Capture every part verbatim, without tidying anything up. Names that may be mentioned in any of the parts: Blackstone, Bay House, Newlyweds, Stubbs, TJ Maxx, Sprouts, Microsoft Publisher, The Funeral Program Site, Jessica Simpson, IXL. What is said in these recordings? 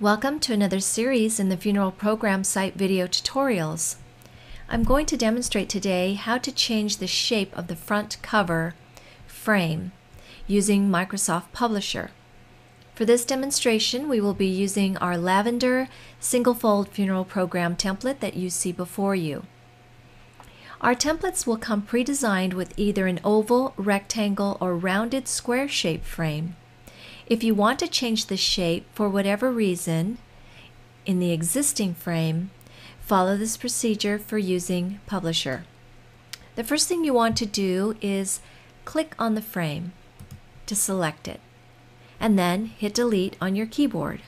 Welcome to another series in the Funeral Program Site video tutorials. I'm going to demonstrate today how to change the shape of the front cover frame using Microsoft Publisher. For this demonstration, we will be using our lavender single-fold funeral program template that you see before you. Our templates will come pre-designed with either an oval, rectangle, or rounded square shape frame. If you want to change the shape for whatever reason in the existing frame, follow this procedure for using Publisher. The first thing you want to do is click on the frame to select it, and then hit delete on your keyboard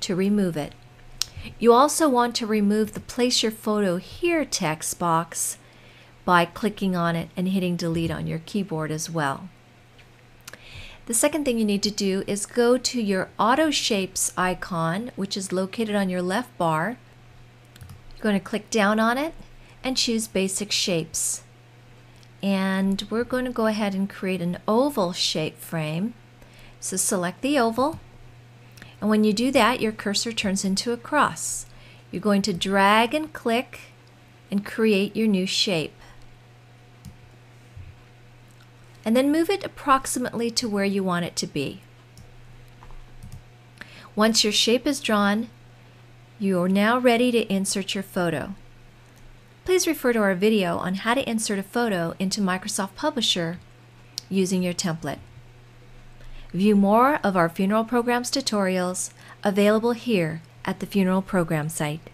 to remove it. You also want to remove the Place Your Photo Here text box by clicking on it and hitting delete on your keyboard as well. The second thing you need to do is go to your Auto Shapes icon, which is located on your left bar. You're going to click down on it and choose Basic Shapes. And we're going to go ahead and create an oval shape frame. So select the oval. And when you do that, your cursor turns into a cross. You're going to drag and click and create your new shape. And then move it approximately to where you want it to be. Once your shape is drawn, you are now ready to insert your photo. Please refer to our video on how to insert a photo into Microsoft Publisher using your template. View more of our funeral programs tutorials available here at the Funeral Program Site.